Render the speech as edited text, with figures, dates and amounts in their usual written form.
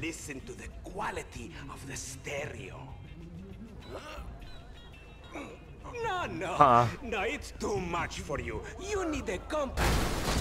Listen to the quality of the stereo. No, no, no, it's too much for you. You need a compact.